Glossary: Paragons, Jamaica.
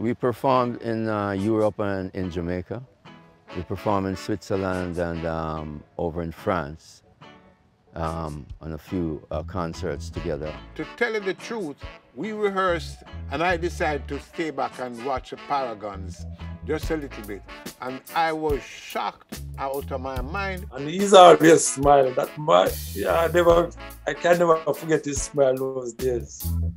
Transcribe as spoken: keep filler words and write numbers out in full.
We performed in uh, Europe and in Jamaica. We performed in Switzerland and um, over in France um, on a few uh, concerts together. To tell you the truth, we rehearsed and I decided to stay back and watch the Paragons just a little bit. And I was shocked out of my mind. And he's always smiling. That my, yeah, I never, I can never forget his smile those days.